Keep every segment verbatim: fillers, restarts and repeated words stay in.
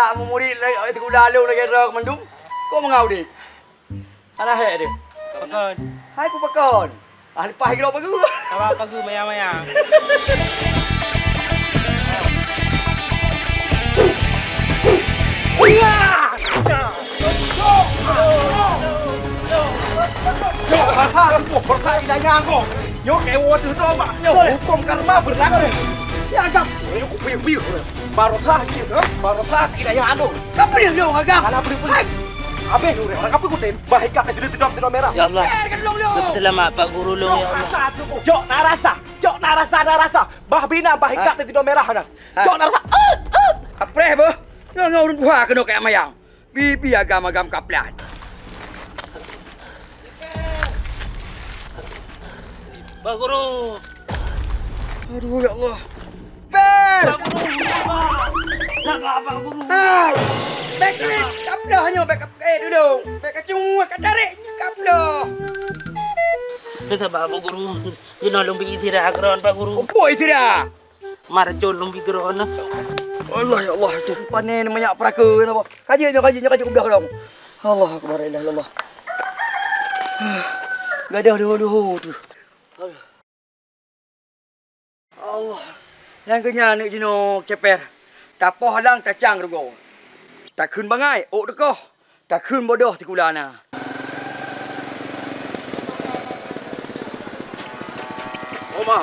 ada murid lagi aku dalu lagi rak mendung. Kau mengau di. Ana hek dia. Pakon. Hai ku pakon. Ah lepas kira apa aku. Apa aku mayang-mayang. Wah! Jauh pasal aku perkara idanya aku. Yo kewo tu coba. Yo hukum karma berlaku. Dianggap. Yo ku piu-piu. Baru sahaja, baru sahaja idanya aku. Kapan yang dia agak? Kalau beri-beri. Abang lu orang apa ku tem? Baik kat sini tidur-tidur merah. Ya Allah. Betul lama Pak Guru lu ya Allah. Jok narasa. Jok narasa narasa. Bah bina baik kat tidur merah nak. Jok narasa. Ut ut. Apreh boh. Nggak nggak urut buah kena kayak mayang, bibi agam-agam kaplan. Pak Guru, aduh ya Allah, per. Pak Guru, nak apa Pak Guru? Backup kaplo hanya backup eh dulu, backup cuma kadariknya kaplo. Bisa Pak Guru, jangan lumpi isira agron Pak Guru. Apa isira? Marcon lumpi agron. Allah ya Allah, tu panen banyak peraka kenapa? Kaji aja kaji, kaji udah dong. Allah akbar la Allah. Gadah dulu-dulu tu. Allah. Yang kenyang nak jenok ceper. Tak poh lang tak cang rugo. Tak khun bangai, ok dekoh. Tak khun bodoh ti kulana. Oma.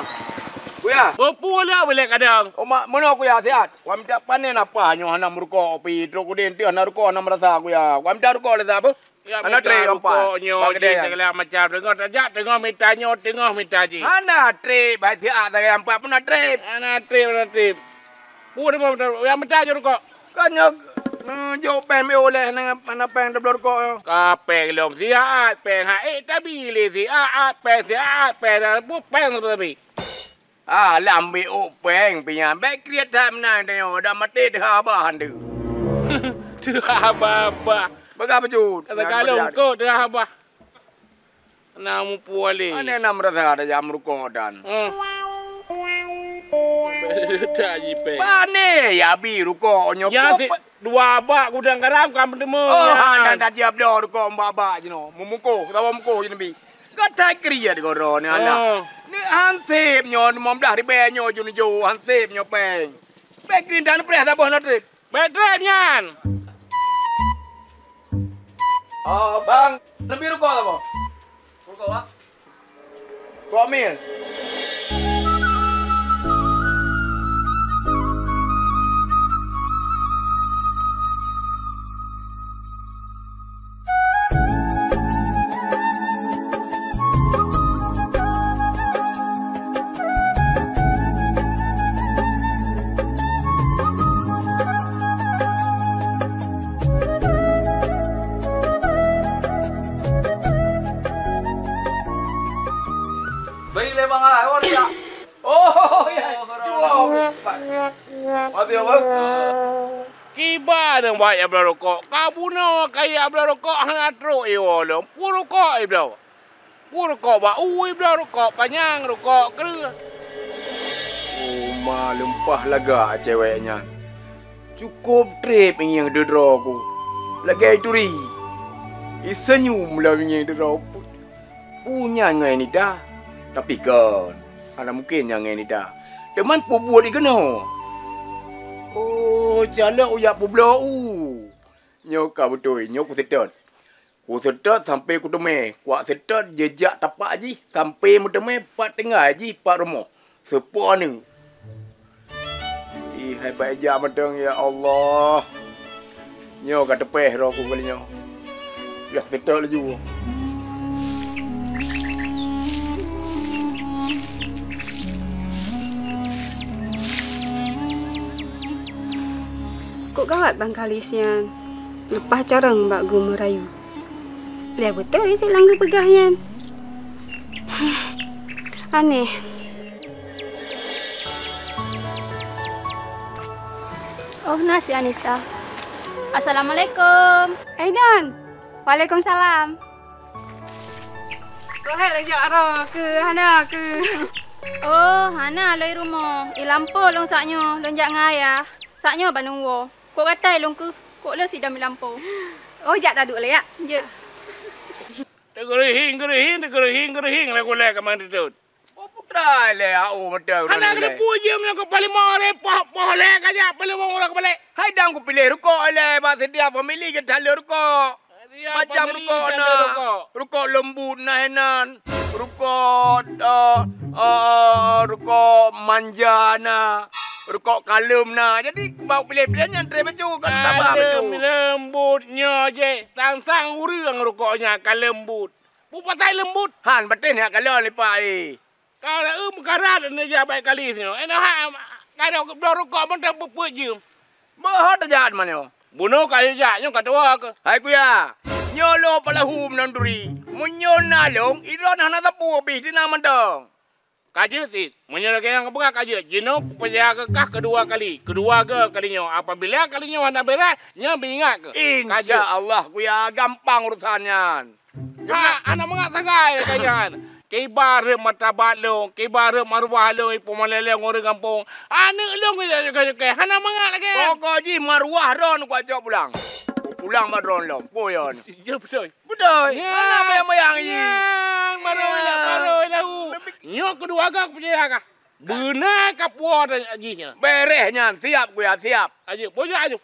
Kuya, berpula boleh kadang. Oma, mana kuya sihat? Kami tak panen apa hanya anak merukau pi trokudin ti anak rukau anak merasa kuya. Kami tak rukau ada apa? Anak tre apa? Bagedai segala macam tengok saja tengok minta nyo tengok minta ji. Anak tre baik sihat segala apa pun anak tre. Anak tre anak tre. Buat apa betul? Yang minta nyo rukau. Kan nyo nyo pen boleh nang anak pen double rukau. Kapeng lom sihat pen hai tapi le sihat pen sihat pen bu pen tapi. Ah, lambi openg punya baik kreat tak menang tengok dah mati dah abah hantu. Dah abah abah. Bagai pecut. Kata kalau kau dah abah. Namu puali. Ane nam rasa ada jam rukong dan. Beritaji peng. Pane ya bi rukong nyok. Ya dua abah gudang keram kamu temu. Oh, dah tiap dia rukong abah jino. Mumuko, kita mumuko jino bi. Kau tak kreat kau ron ni anak. Hansip nyo mom dah ribe nyo jun jo hansip nyo peng. Peng green dan preh dah boh no trip. Betrep nyan. Oh bang, lebih ruko apa? Ruko apa? Komil. Baik abla rokok, kabuno kaya abla rokok hana tro iwolong, purukok ibla, purukok ba, uwi ibla rokok panjang rokok kere. Oma lempah laga ceweknya, cukup trip yang dudroku, lagi turi, isenyum lah yang dudrok punya ngai ni dah, tapi kan, ada mungkin yang ngai ni dah, teman pembuat ikano. Oh, jalan uya publau. Nyok kau betul, nyok ku setet. Ku setet sampai ku temeh. Kuak setet jejak tapak ji sampai mu temeh pat tengah ji pat rumah. Sepa ni. Ih, hai baik ja medeng ya Allah. Nyok kat tepeh roh ku kali nyok. Ya setet laju. Kok gawat Bang Khalisnya lepas carang Mbak Guru merayu. Lihat betul isi langgar pegahnya. Aneh. Oh nasi Anita. Assalamualaikum. Ainun. Waalaikumsalam. Kau hal lagi arah ke Hana ke? Oh Hana loi rumah. I lampu long saknya lonjak ngaya. Saknya Bandung wo. Kok kata elong ke? Kok lah sidam lampau. Oh, jak tak duk lah ya. Je. Tegerihing, gerihing, tegerihing, gerihing lah kau lah kemana tu. Oh, putra lah, oh betul. Anak kena puji punya kepala mole, pole kaja, pole mong orang kepala. Hai dang ku pilih ruko lah, bahasa dia family ke tali ruko. Macam ruko na, ruko lembut na enan, ruko ruko manja na. Rukok kalem nah. Jadi mau pilih-pilihnya antara macam kan tambah macam. Lembutnya je. Tangsang urang rukoknya kalem lembut. Bupa tai lembut. Han betin hak kalau lepak ni. Kau dah um karat ni je baik kali sini. Eh dah ada rukok mentang pupuk je. Bohot jahat mana. Bunuh kali jahatnya kata aku. Hai ku ya. Nyolo palahum nanduri. Munyona long iron hana tapu habis di nama dong. Kaji sih, menyerahkan yang keberat kaji. Jino penjaga kekah kedua kali, kedua ke kalinya. Apabila kalinya hendak berat, nya ingat ke. Insya Allah, kuya gampang urusannya. Ah, anak mengak sangai kajian. Kibar matabat lo, kibar maruah lo, ibu malele orang kampung. Anak lo kaji kaji kaji. Anak mengak lagi. Kaji maruah ron kuat jauh pulang. Pulang madron lo, boyon. Betul, betul. Anak bayang bayang ini. Maruah maruah lau. Nyok kedua agak punya agak. Benar kapur dan ajinya. Berehnya siap kuya siap. Aji, boleh aji.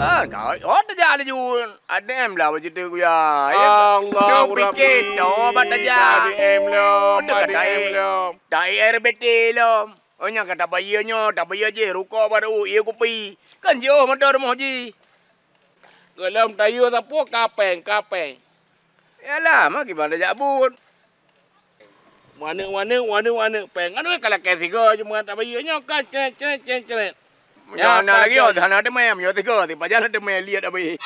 Ah, kau, oh terjadi jujur. Adem lah macam tu kuya. Allah, berpikir, oh baca aja. Adem lom, adem lom. Dari R B T lom. Ohnya kata bayarnya, tak bayar je. Ruko baru, iya kopi. Kan jauh macam rumah ji. Kalau tayu tapuk kapeng kapeng. Ya lah, macam mana jabut. Wana, wana, wana, wana. Pengen tu kalau kaya tiga cuma tak bayarnya kan ceret, ceret, ceret, ceret. Yang mana lagi? Oh, hana demam. Yang tiga, tiap jalan demam lihat abai.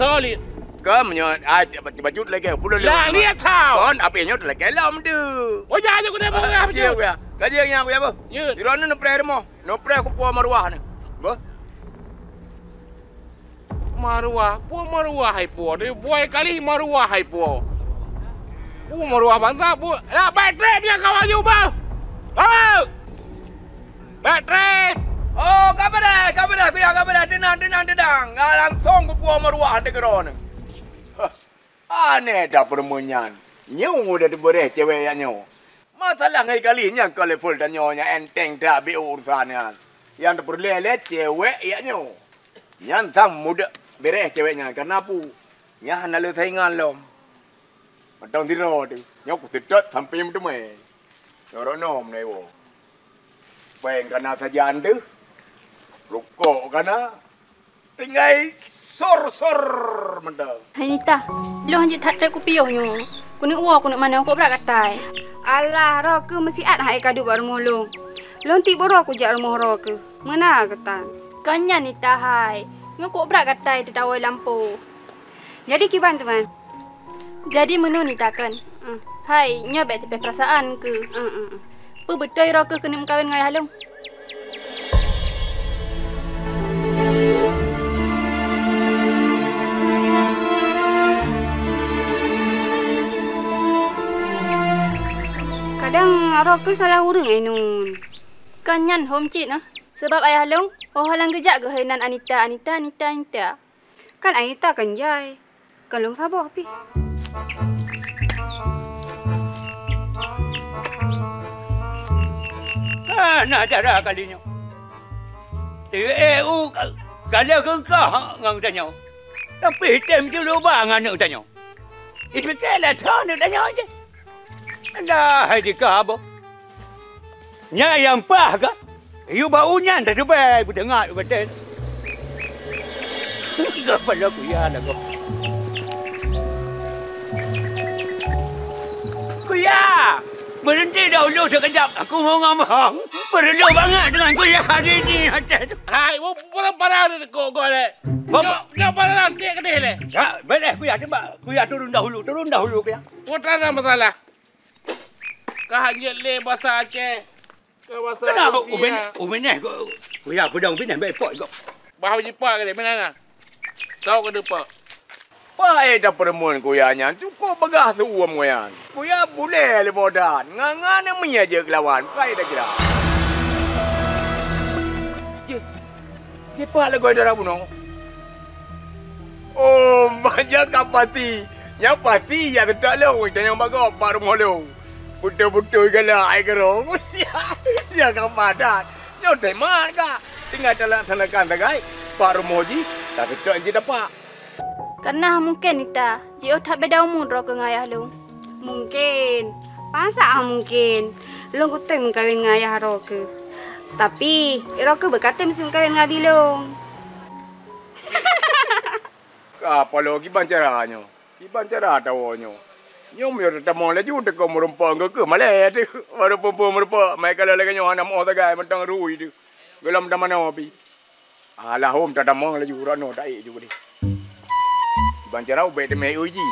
Sorry. Kamu yang ada baju lagi, bulu lagi. Lah lihat tau. Kon abai yang lagi lom tu. Oh jangan aku dah buat apa je. Kaji yang aku apa? Di rono nopre demo, nopre aku puas maruah ni. Bo? Maruah, puas maruah hai puas. Dia buai kali maruah hai puas. Uh, maruah bangsa pun. Lah, baterai dia kawan you, bang. Bang! Baterai! Oh, kabar dah, kabar dah. Kuyang, kabar dah. Tenang, tenang, tenang. Nah, langsung kupuang maruah di kerana. Aneh dah perempuan. Nyawa dah dibereh cewek yang nyawa. Masalah ngai kalinya kalau full dan nyawanya enteng tak biar urusannya. Yang diperleleh cewek yang nyawa. Yang sang muda bereh ceweknya. Karena apa? Yang nalu saingan lom. Matang tiro tu, nyok tidak sampai macam ni. Orang nom ni wo, pengkana saja anda, rukok kana, tinggal sor sor mandang. Anita, loh hanya tak tahu piyohnya. Kau nak uang, kau nak mana? Kau berat katai. Allah, roke masih ada hai kadu baru mulung. Loh tiba roke jar rumah roke, mana katai? Kanya Anita hai, ngok berat katai di tawai lampu. Jadi kiban teman. Jadi menu ni takkan. Uh. Hai, nyobek tebeh perasaan ke? Uh, uh, uh. Pebetoi roke kena mengkawin dengan halung. Kadang roke salah urang Ainun. Kanyan hom cit nah. Sebab ayah halung, oh halang gejak ke hainan Anita, Anita, Anita, Anita. Kan Anita kenjai. Kan long sabar pi. Ah, nak cara kalinya. T E U kalau kengkah ngang tanya. Tapi tem tu lubang anak tanya. Itu kena tahu nak tanya je. Dah hai dikabo. Nya yang pah ke? You baunya dah debai berdengar betul. Kepala aku ya nak. Kuya, berhenti dahulu sekejap. Aku mau ngomong. Perlu banget dengan kuya hari ini. Hai, mau parah-parah ni kau golek. Kau parah nanti ke deh leh. Tak, boleh kuya coba. Kuya turun dahulu, turun dahulu kuya. Kau tak ada masalah. Kahanya leh bahasa Aceh. Kau bahasa India. Kenapa umen, umennya kau. Kuya pedang pindah baik-baik kau. Bahasa Jepang ke deh, mana nak? Tahu ke depan? Pakai dah perempuan kuyanya, cukup begah suam kuyan. Kuya boleh lebodan, ngangan yang menyaja kelawan. Pakai dah kira. Tipa le goidara bunong. Oh, banyak kapati. Nya pati ya bedak le oi yang bago baru molo. Butuh-butuh gala ai gero. Ya kapada. Nya demar ka. Tinggal dalam tanakan dagai. Baru moji tapi tok je dapat. Karena mungkin Anita, jio tak beda umur ro ke ngayah lu. Mungkin. Masa mungkin. Lu kutem kawin ngayah ro ke. Tapi ro ke berkata mesti kawin ngabi lu. Apa lo ki bancaranya? Ki bancara tawanyo. Nyom yo tamo le ju de ko merumpang ke ke male tu. Baru pompo merpa mai kala le ke nyoh nam o tagai mentang rui tu. Gelam da mana bi. Alah hom tak damang le ju ro no dai ju ni. Banjarau baik demi uji.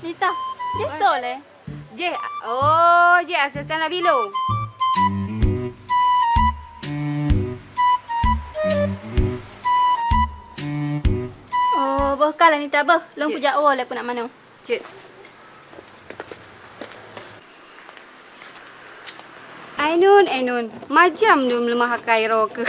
Nita, dia soleh. Dia oh, dia asisten Abilo. Oh, bakal Nita bah, long pujak awal aku nak mana. Cik. Ainun, Ainun, macam dum lemah kairo ke.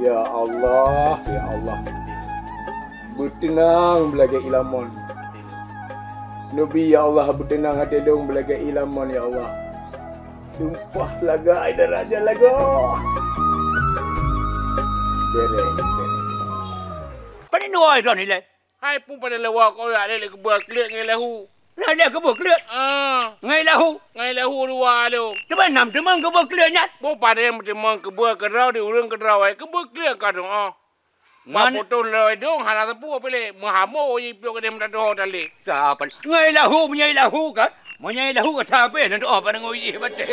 Ya Allah, ya Allah. Bertenang belaga ilamon. Nabi ya Allah bertenang hati dong belaga ilamon ya Allah. Sumpah laga ada raja laga. Dereng, dereng. Pada nuai dah ni le. Hai pun pada lewak kau ada le kebuak kelek ngai lahu. Lah dia kebuak kelek. Ah. Ngai lahu, ngai lahu dua le. Teman nam demang kebuak kelek nyat. Bo pada yang demang kebuak kerau di urang kerau ai kebuak kelek ka dong ah. Ma foto le dong hana tepu pele. Mahamo yi pio kedem dah doh dah le. Tak apa. Ngai lahu menyai lahu kan. Monyai lahu kata apa nak doa pada ngoyi betul.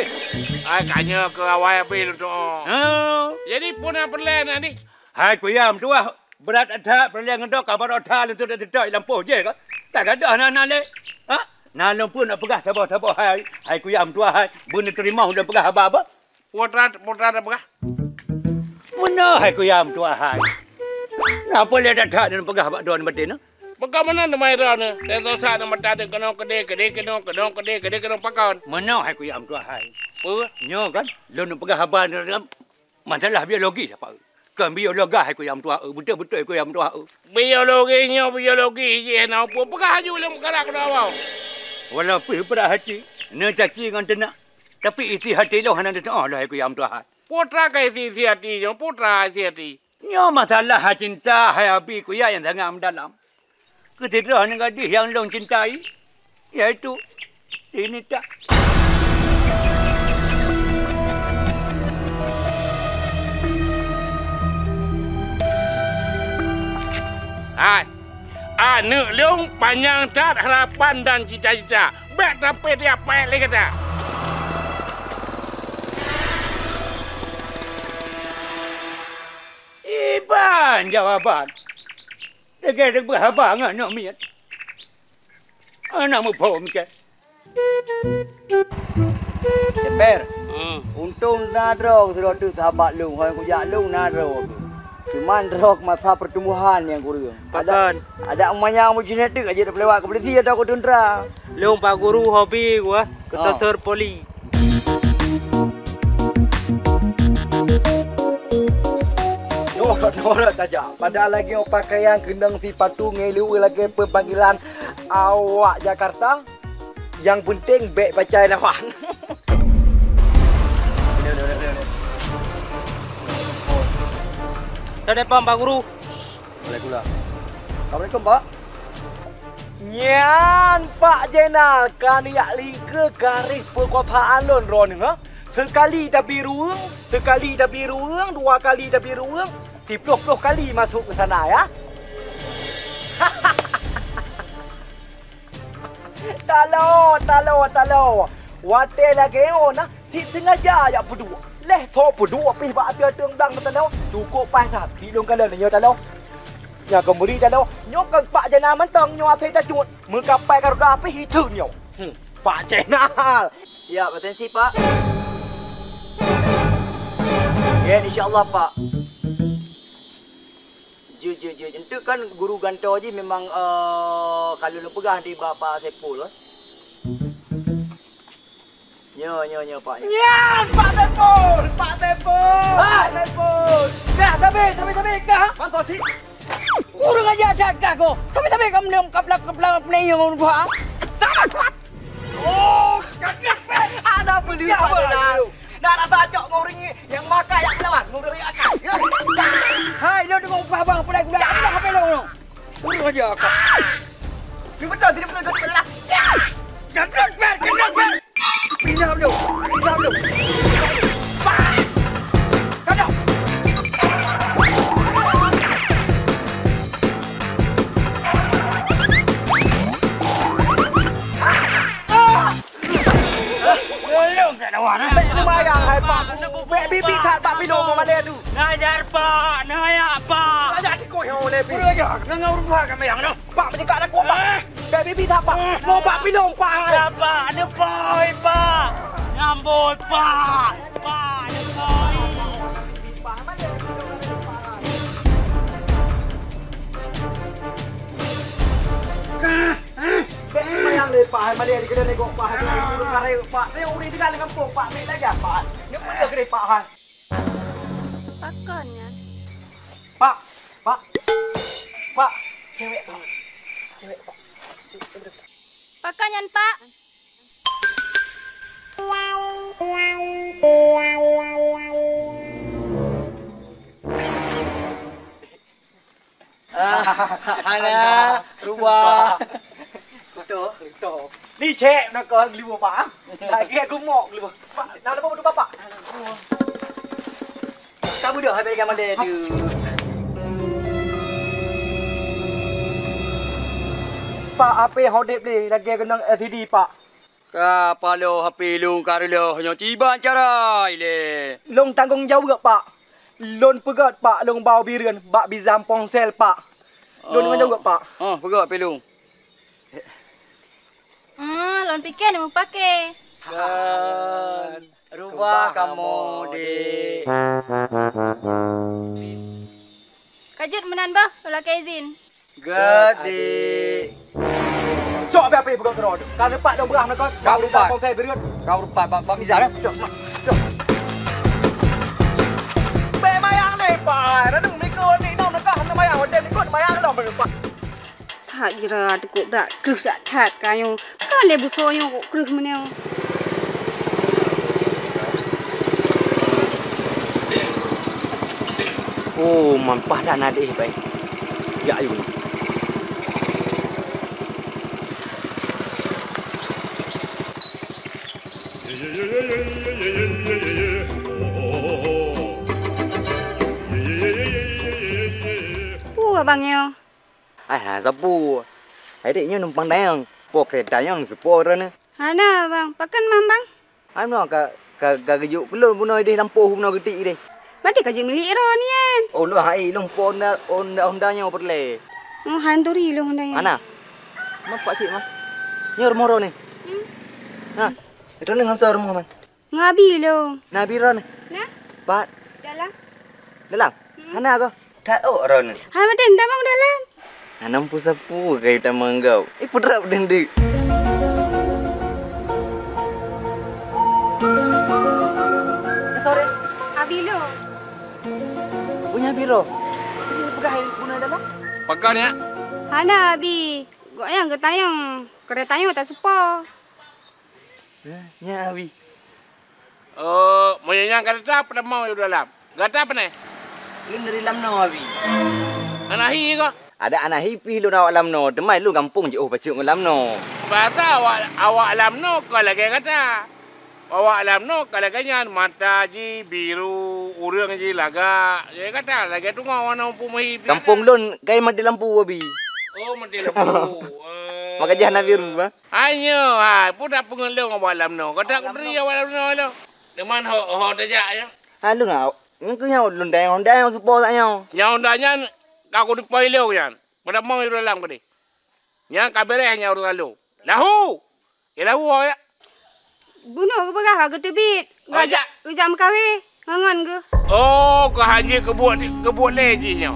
Ai kanya ke awai apa doa. Ha. Jadi pun apa plan ni? Hai ku yam tu ah berat ada perliang doa kabar ada tu dedak lampu je ke. Tak ada anak-anak le. Ha? Nalung pun nak pegah sabar-sabar hai. Hai ku yam tu ah bun terima dah pegah apa-apa. Potrat potrat dah pegah. Mana hai ku yam tu ah. Apa le dah dah pegah bak doan betul ni. Bagaimana nama ira ni? Tentu sahaja mata ada kenong kedai, kedai kenong, kenong kedai, kedai kenong pakaian. Mana hai ku yang tua hai? Apa? Nyo kan? Lo nak pegang haban dalam masalah biologi apa? Kan biologi hai ku yang tua, betul-betul ku yang tua. Biologi nyo biologi je nak apa? Pegang haju lem karak dah awal. Walaupun berhati, necaki dengan tenak, tapi isi hati lo hanya tenak lah hai ku yang tua. Putra kaya isi hati nyo, putra isi hati. Nyo masalah cinta hai abi ku yang sangat mendalam. Ketidakan gadis yang long cintai, yaitu Anita. Hai, anak long panjang tak harapan dan cita-cita. Baik sampai dia payah lagi kata. Iban jawapan. Dekat dekat berhabang nak miat. Anak mempom ke. Ceper. Hmm. Untung nadrong sudah tu sahabat lu, hang kujak lu nadrong. Cuma drog masa pertumbuhan yang kurang. Ada ada emanya mu genetik aja dah lewat ke boleh dia dah aku tundra. Lu pak guru hobi gua ketasur poli. Orang saja. Padahal lagi orang pakaian kendang si patung ngelu lagi pemanggilan awak Jakarta. Yang penting beg pacai lawan. Tak ada pam Pak Guru. Waalaikumsalam. Assalamualaikum Pak. Nyan Pak Zainal kan yak lingke garis perkuasaan lon ron ha. Sekali dah biru, sekali dah biru, dua kali dah biru. Tipuh-puh kali masuk ke sana ya. Talo, talo, talo. Wate lagi ona, si sengaja ya berdua. Leh so berdua pih ba tia tung dang talo. Cukup pas dah, tidung kala nyo talo. Ya kemuri talo, nyok kang Pak Zainal mentang nyo ase ta cuat. Mengkapai karuda pih hitun nyo. Pak Zainal. Ya, potensi Pak. Ya, insya Allah Pak. Jujur, jujur. Itu kan guru Ganto aja memang uh, kalau lu pegang di Bapak Sepul. Eh? Nyo, nyo, nyo Pak. Nyan, Pak Sepul, Pak Sepul, Pak Sepul. Nah, tapi, tapi, tapi, kah? Mantau sih. Kurang aja ada kah kau? Tapi, tapi kamu belum kapla kapla playing orang gua. Sangat kuat. Oh, kagak pun. Ada beli apa dulu? Dah rasa cok mau ringi yang makan yang lawan mau ringi akak. Hai, lo dengar apa bang? Pulai pulai. Apa lo lo? Kurang aja akak. Siapa tahu tidak pernah kena. Kagak pun, kagak pun. Pindah dulu, pindah dulu. Bibi tak Pak Pino Malay tu. Najar Pak, najar Pak. Najar dikoyong oleh Bibi. Najar, nengau rumah kami yang tu. Pak mendekat aku Pak. Bibi tak Pak, mau Pak Pino Pak. Tak Pak, ada boy Pak. Nyambut Pak, Pak ada boy. Bibi yang lepas, Malay di kedai negok Pak. Suruh karai Pak, dia urut di dalam kampung Pak. Bibi najar Pak. Dia kena Pak Han. Pakannya. Pak, Pak, Pak, cewek Pak, cewek Pak. Pakannya Pak. Ah, Hana, Ruba, Kuto, Kuto. Ni cek nak kau liu Pak. Lagi aku mok liu. Pak, nak lepas berdua Pak. Kamu dah habis gambar dia tu. Pak, apa yang hodip ni? Lagi kena L C D Pak. Kapal lo, H P lo, kari lo, yang ciban carai le. Long tanggungjawab ke Pak? Long pegat Pak, long bau biran, bak bizam pongsel Pak. Long dengan jawab Pak. Oh, pegat pelung. Hmm, lon pikir nak pakai. Dan rubah kamu di. Kajut menambah tolak izin. Gede. Cok apa apa bukan kerod. Kau dapat dong berah nak kau. Kau dapat ponsel beriut. Kau dapat Pak Pak Mizar. Cok. Cok. Bayang lepas. Nadung mikon ni nom nak kau bayang hotel ni kau bayang lah berpak. Tak jerat kau dah kerus dah tak kayu. Kau lebus soyo kau kerus meneo. Oh, mampah dah nadeh baik. Ya ayun. Pu abang yo. Ah, sapu. Adiknya numpang dayang. Po kereta yang sepuluh orang ni. Ana bang, pakan mambang. Ana ka ka gajuk pelun punoi deh lampu punoi getik deh. Mati kerja milik Ron kan? Oh, lu hai long pon dah on dah hondanya perle. Oh, handuri lu hondanya. Mana? Nampak cik mah. Nyor moro ni. Hmm. Ha. Itu dengan sor rumah man. Ngabi lu. Nabi Ron. Nah. Pat. Dalam. Dalam. Hana kau. Dah oh Ron. Ha mati ndamang dalam. Anam pusapu kai tamang kau. Eh pudrap dendi. Sore. Abi lu. Punya biro. Sini pegang guna dalam. Pegang ya. Hana abi. Gua yang ketayang, keretanya tak sepo. Nah, nya abi. Eh, moyanya kereta pada mau di dalam. Gata apa ni? Lin dari lamno abi. Anahi ko. Ada anahi pi lu awak lamno, demai lu kampung je oh pacuk lamno. Bata awak awak lamno ko lagi kata. Awak alam no kalau ganyan mata ji biru urang ji lagak. Dia kata lagi tu ngau warna pumai. Kampung lon gai mati lampu abi. Oh mati lampu. Maka jahna biru ah. Ayo ha pudak pengelung awak alam no. Kata aku beri awak alam no lo. Deman ho ho tajak ya. Ha lu nak ngengkenya lon dai Honda yang sepo saknyo. Yang Hondanya aku dipoi lo kan. Pada mau dalam ke ni. Yang kaberehnya urang lo. Lahu. Elahu ya. Guna ke berah ke tebit. Ngajak ngajak mengkawin. Ngangan ke. Oh, ke haji ke buat ke buat lejinya.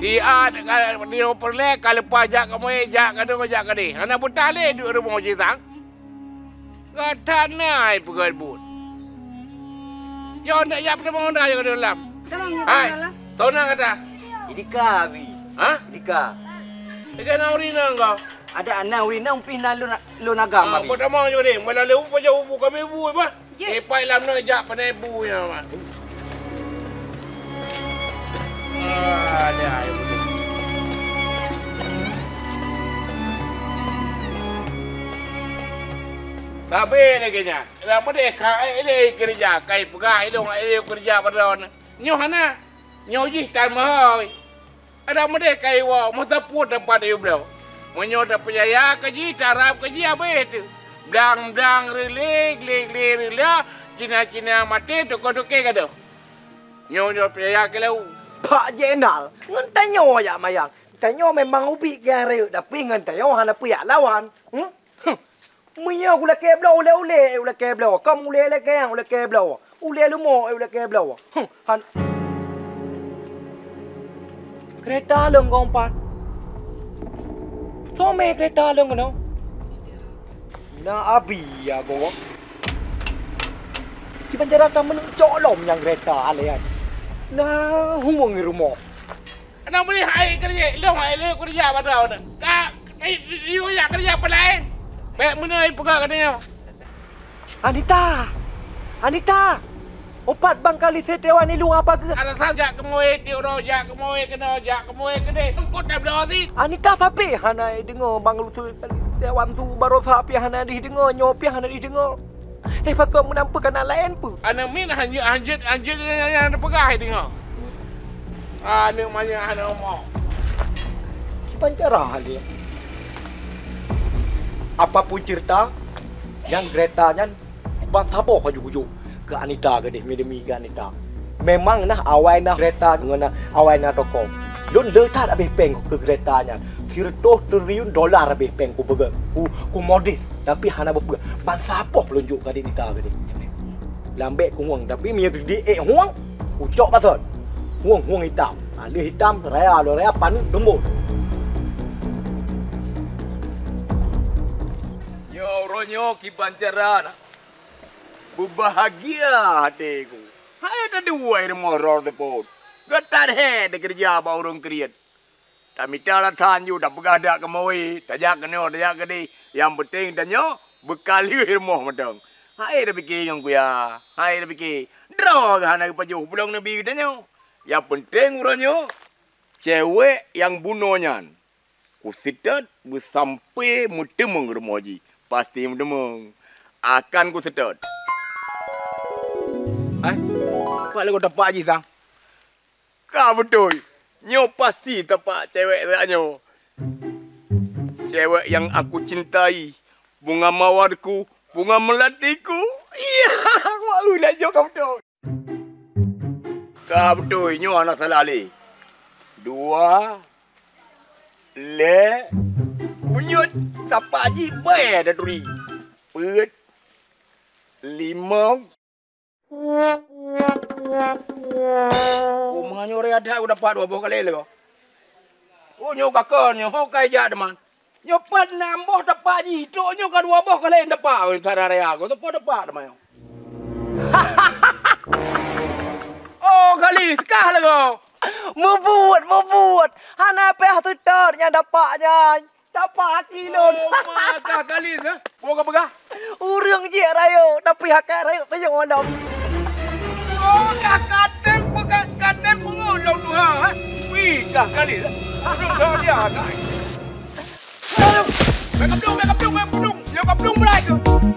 Dia dia perle kalau pajak kamu ejak kada ngajak kada. Ana buta le duk rumah jitang. Katanai pegat but. Yo ndak ya pernah bangun ayo kada dalam. Hai. Tona kata. Idika bi. Ha? Idika. Dekat naurina engkau. Ada anak wina umpih nak lon agama. Apa tamang je ding, mula leu pun jauh bukan ibu apa? Epai lam nak jak pandai ibu ya. Ah, dia ayo. Tapi legenya, lama dek kai ele kerja, kai pegai dong ele kerja badan. Nyohana, nyoji tan mahoi. Ada mede kai wa, masa pun dapat dia beliau. Menyoda percaya kaji, tarap kaji apa itu? Blang blang relik, relik relik, cina cina mati, doko doke kado. Nyoda percaya kelau. Pak Zainal, ngantanyo ya mayang. Tanyo memang ubi garai, tapi ngantanyo hana puya lawan. Hmm? Menya ula kebla ula ula ula kebla kam ula ula gang ula kebla ula lu mo ula kebla han kereta long gompan some kereta long no na abi ya bo di penjara tamen colom yang kereta ale nah humong di rumah ana beli hai kerja long hai le kerja badau dah dia dia kerja pelain. Baik mana ai pegang katanya. Anita. Anita. Opat bang Khalis Setiawan ni lu apa ke? Ada saja kemoi dia ro ja kemoi kena ja kemoi kena. Tengkut dah belah si. Anita sapi hanai dengar bang Khalis Setiawan tu baru sapi hanai di dengar nyopi hanai di dengar. Eh pakau menampakan lain pu. Ana min hanya anjit anjit yang pegang dengar. Ah ni manya ana mau. Pancara dia. Apapun cerita yang keretanya bang tapo ke juju ke Anita ke deh demi ke Anita. Memang nah awai nah kereta ngena awai nah toko. Lun letak habis peng ke keretanya. Kira toh triliun dolar habis peng ku bege. Ku ku modis tapi hana bege. Bang sapo lunjuk ke Anita ke deh. Lambek ku huang tapi mie di eh huang ucok pasal. Huang huang hitam. Ali hitam raya lo raya pan lembut. Ronyo ki bancaran berbahagia hatiku. Hai ada dua air moror tepot. Gatar he de kerja ba urung kriet. Kami tala than yu da begadak kemoi, tajak keno tajak gede. Yang penting danyo bekali irmoh medang. Hai de pikir yang kuya. Hai de pikir drog hana pajuh pulang nabi danyo. Yang penting ronyo cewek yang bunonyan. Kusitat bersampai mutemeng rumoji. Pasti mendemung. Akan ku sedot. Hai, Pak lego dapat aji sang. Kau betul. Nyo pasti dapat cewek sakanyo. Cewek yang aku cintai. Bunga mawarku, bunga melatiku. Iya, aku ulah jo kau betul. Kau betul nyo anak salah ali. Dua le punyut tapak aji bai dah duri. Pet limau. Oh menganyore ada aku dapat dua buah kali le kau. Oh nyo kakak nyo hokai ja deman. Nyo pat namboh tapak aji hitok nyo ka dua buah kali dapat oi sararea kau tu pun dapat deman. Oh kali sekah le kau. Membuat membuat. Hana peh tu ternya dapatnya. Dapat kilon. Oh, kah kali se? Boga boga. Urang je rayo, tapi hakak rayo saja olam. Oh, kah katem boga katem pengolong tu ha. Wih, kah kali se? Urang dia kah. Hello. Makap dung, makap dung, makap dung. Yo kap dung berai ke?